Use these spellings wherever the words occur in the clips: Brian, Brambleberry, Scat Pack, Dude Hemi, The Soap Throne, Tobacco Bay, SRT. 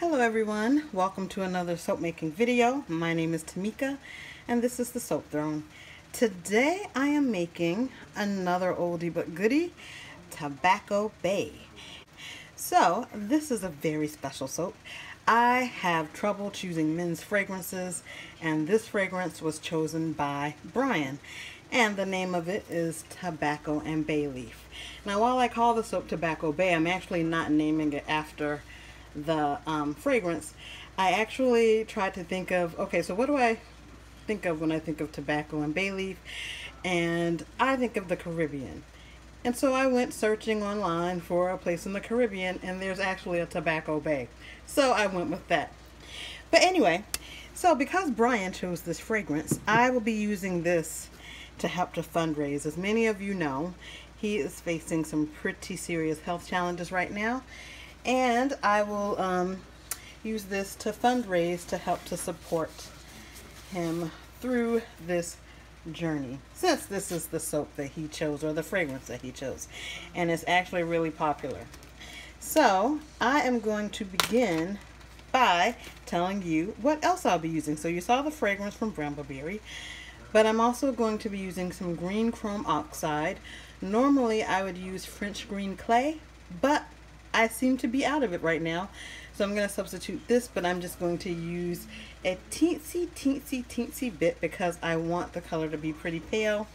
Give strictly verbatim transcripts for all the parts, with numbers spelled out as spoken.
Hello everyone, welcome to another soap making video. My name is Tamika and this is The Soap Throne. Today I am making another oldie but goodie, Tobacco Bay. So this is a very special soap. I have trouble choosing men's fragrances and this fragrance was chosen by Brian. And the name of it is Tobacco and Bay Leaf. Now while I call the soap Tobacco Bay, I'm actually not naming it after the um, fragrance. I actually tried to think of, okay, so what do I think of when I think of tobacco and bay leaf? And I think of the Caribbean. And so I went searching online for a place in the Caribbean and there's actually a Tobacco Bay. So I went with that. But anyway, so because Brian chose this fragrance, I will be using this to help to fundraise. As many of you know, he is facing some pretty serious health challenges right now. And I will um, use this to fundraise to help to support him through this journey, since this is the soap that he chose, or the fragrance that he chose, and it's actually really popular. So I am going to begin by telling you what else I'll be using. So you saw the fragrance from Brambleberry, but I'm also going to be using some green chrome oxide. Normally I would use French green clay, but I seem to be out of it right now, so I'm going to substitute this, but I'm just going to use a teensy, teensy, teensy bit because I want the color to be pretty pale.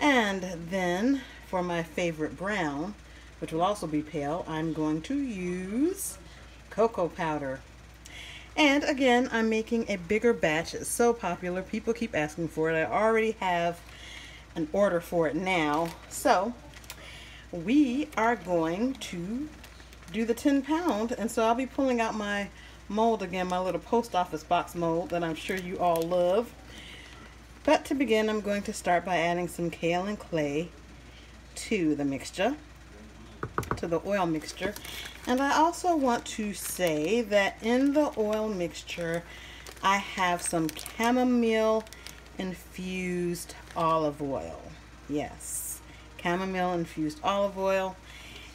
And then for my favorite brown, which will also be pale, I'm going to use cocoa powder. And again, I'm making a bigger batch. It's so popular. People keep asking for it. I already have an order for it now. So we are going to do the ten pound, and so I'll be pulling out my mold again, my little post office box mold that I'm sure you all love. But to begin, I'm going to start by adding some kale and clay to the mixture, to the oil mixture. And I also want to say that in the oil mixture I have some chamomile infused olive oil. Yes, chamomile infused olive oil.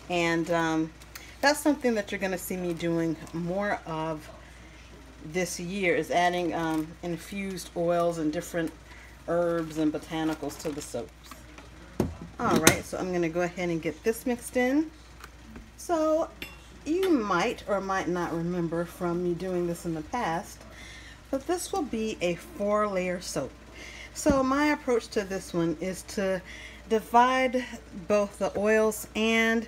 And um, that's something that you're going to see me doing more of this year, is adding um, infused oils and different herbs and botanicals to the soaps. Alright, so I'm going to go ahead and get this mixed in. So you might or might not remember from me doing this in the past, but this will be a four layer soap. So my approach to this one is to divide both the oils and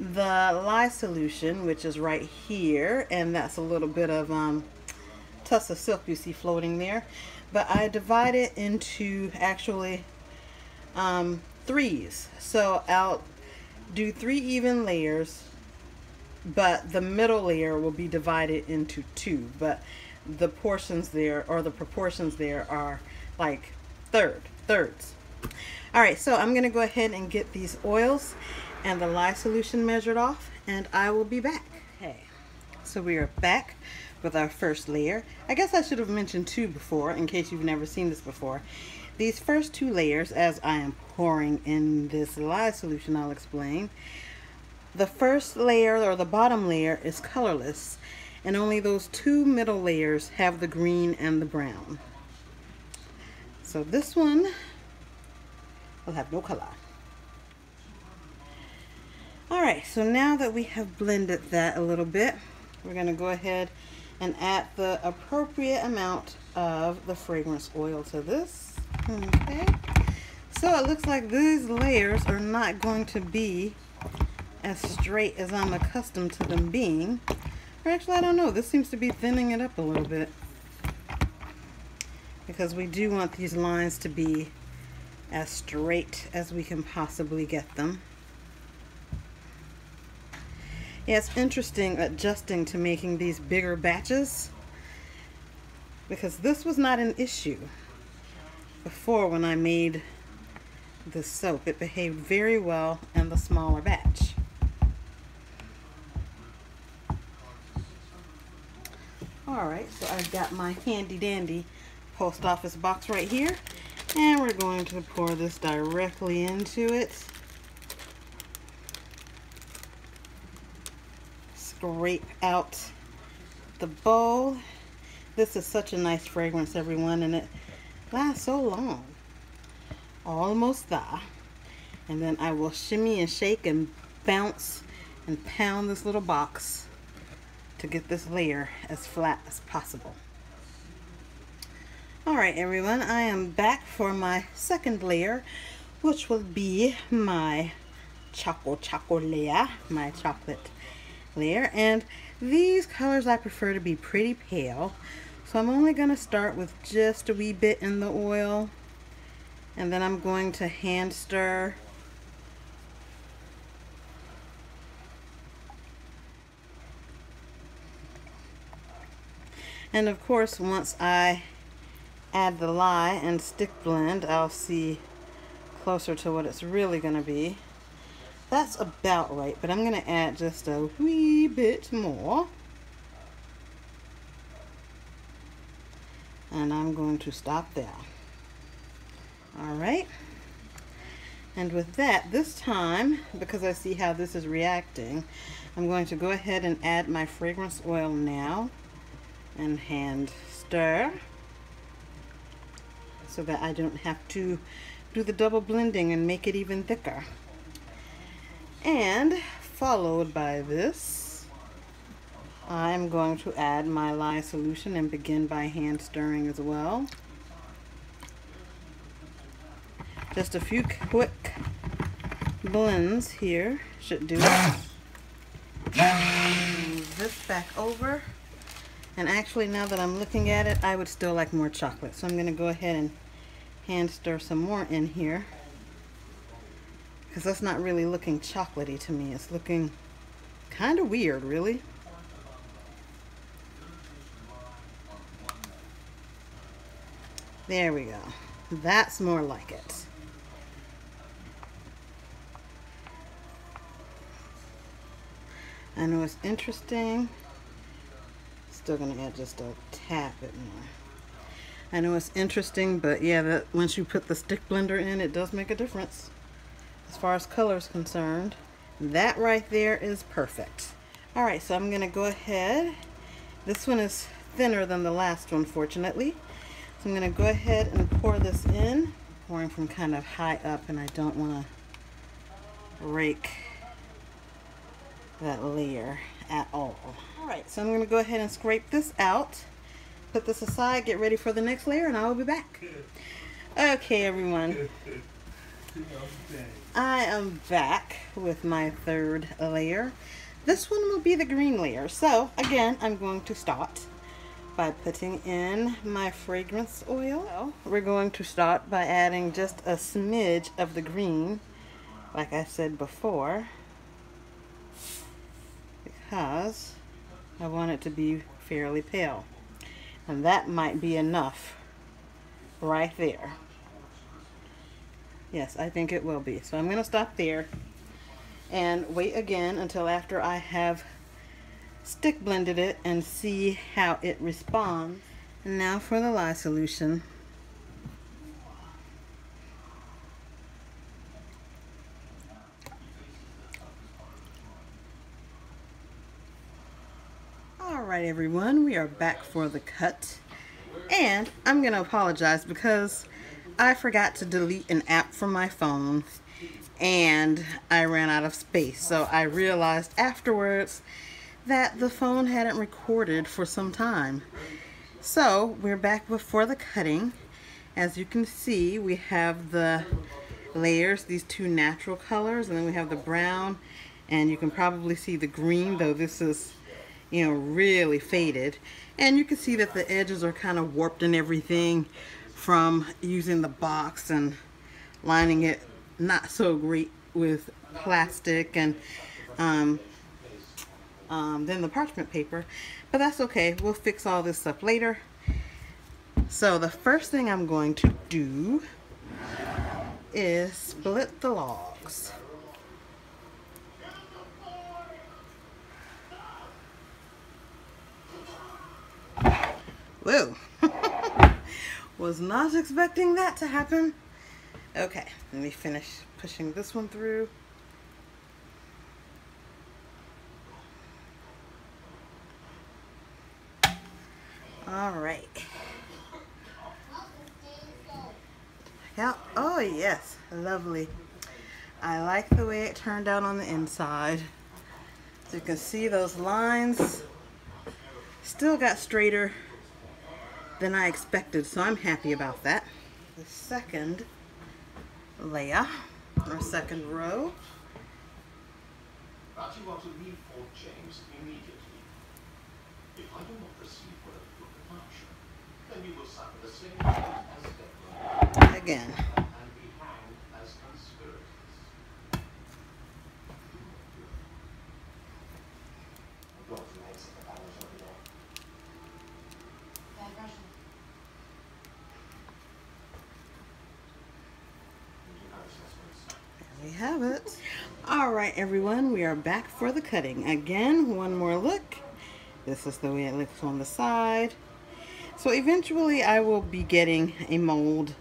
the lye solution, which is right here, and that's a little bit of um, tuss of silk you see floating there, but I divide it into actually um, threes. So I'll do three even layers, but the middle layer will be divided into two, but the portions there, or the proportions there, are like third thirds. Alright, so I'm gonna go ahead and get these oils and the lye solution measured off, and I will be back. Okay, so we are back with our first layer. I guess I should have mentioned two before, in case you've never seen this before. These first two layers, as I am pouring in this lye solution, I'll explain. The first layer, or the bottom layer, is colorless, and only those two middle layers have the green and the brown. So this one will have no color. Alright, so now that we have blended that a little bit, we're going to go ahead and add the appropriate amount of the fragrance oil to this. Okay, so it looks like these layers are not going to be as straight as I'm accustomed to them being. Or actually, I don't know, this seems to be thinning it up a little bit, because we do want these lines to be as straight as we can possibly get them. Yeah, it's interesting adjusting to making these bigger batches, because this was not an issue before when I made the soap. It behaved very well in the smaller batch. Alright, so I've got my handy dandy post office box right here, and we're going to pour this directly into it. Scrape out the bowl. This is such a nice fragrance, everyone, and it lasts so long. Almost there. And then I will shimmy and shake and bounce and pound this little box to get this layer as flat as possible. Alright everyone, I am back for my second layer, which will be my choco choco layer, my chocolate layer. And these colors I prefer to be pretty pale, so I'm only going to start with just a wee bit in the oil. And then I'm going to hand stir. And of course, once I add the lye and stick blend, I'll see closer to what it's really going to be. That's about right, but I'm going to add just a wee bit more. And I'm going to stop there. Alright, and with that, this time, because I see how this is reacting, I'm going to go ahead and add my fragrance oil now and hand stir so that I don't have to do the double blending and make it even thicker. And followed by this, I'm going to add my lye solution and begin by hand stirring as well. Just a few quick blends here should do it. Move this back over. And actually, now that I'm looking at it, I would still like more chocolate. So I'm going to go ahead and hand stir some more in here, because that's not really looking chocolatey to me. It's looking kind of weird, really. There we go. That's more like it. I know it's interesting. Still gonna add just a tad bit more. I know it's interesting, but yeah, that once you put the stick blender in, it does make a difference as far as color is concerned. That right there is perfect. All right, so I'm gonna go ahead. This one is thinner than the last one, fortunately. So I'm gonna go ahead and pour this in. Pouring from kind of high up, and I don't wanna rake that layer at all. All right, so I'm gonna go ahead and scrape this out, put this aside, get ready for the next layer, and I will be back. Okay, everyone. I am back with my third layer. This one will be the green layer. So again, I'm going to start by putting in my fragrance oil. We're going to start by adding just a smidge of the green, like I said before, because I want it to be fairly pale. And that might be enough right there. Yes, I think it will be. So I'm gonna stop there and wait again until after I have stick blended it and see how it responds. And now for the lye solution. Alright everyone, we are back for the cut, and I'm gonna apologize because I forgot to delete an app from my phone and I ran out of space, so I realized afterwards that the phone hadn't recorded for some time. So we're back before the cutting. As you can see, we have the layers, these two natural colors, and then we have the brown, and you can probably see the green, though this is, you know, really faded. And you can see that the edges are kind of warped and everything from using the box and lining it not so great with plastic and um, Um, then the parchment paper, but that's okay. We'll fix all this up later. So the first thing I'm going to do is split the logs. Whoa. Was not expecting that to happen. Okay, let me finish pushing this one through. All right. Now, oh yes, lovely. I like the way it turned out on the inside. So you can see those lines still got straighter than I expected, so I'm happy about that. The second layer, or second row. That you want to leave Fort James immediately. If I do not proceed with a good departure, then you will suffer the same fate as Deborah. Again. And be hanged as conspirators. God makes it the balance of the law. Digression. There we have it. Alright everyone, we are back for the cutting. Again, one more look. This is the way it looks on the side. So eventually I will be getting a mold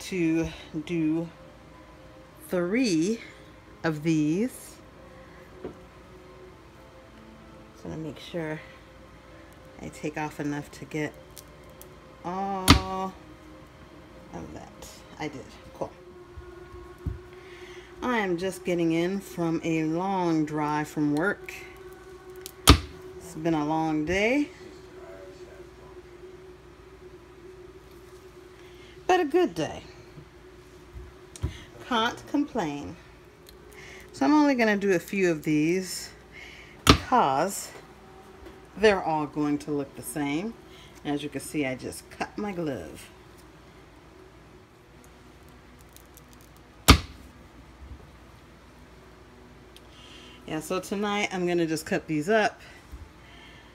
to do three of these. So I make sure I take off enough to get all of that. I did. Cool. I am just getting in from a long drive from work. It's been a long day, but a good day. Can't complain. So I'm only going to do a few of these because they're all going to look the same. As you can see, I just cut my glove. Yeah, so tonight I'm going to just cut these up.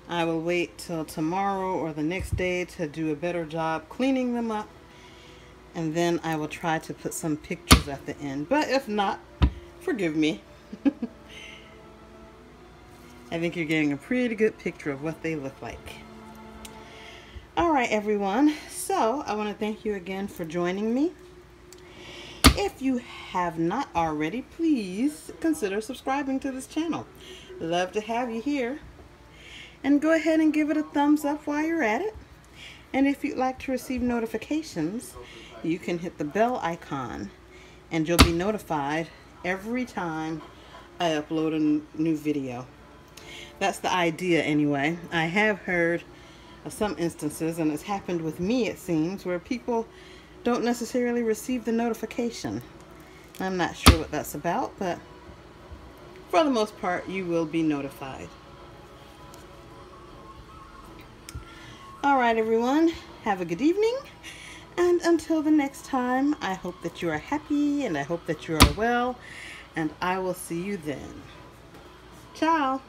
I will wait till tomorrow or the next day to do a better job cleaning them up. And then I will try to put some pictures at the end. But if not, forgive me. I think you're getting a pretty good picture of what they look like. All right, everyone. So I want to thank you again for joining me. If you have not already, please consider subscribing to this channel. Love to have you here. And go ahead and give it a thumbs up while you're at it. And if you'd like to receive notifications, you can hit the bell icon and you'll be notified every time I upload a new video. That's the idea anyway. I have heard of some instances, and it's happened with me it seems, where people don't necessarily receive the notification. I'm not sure what that's about, but for the most part you will be notified. Alright everyone, have a good evening, and until the next time, I hope that you are happy and I hope that you are well, and I will see you then. Ciao!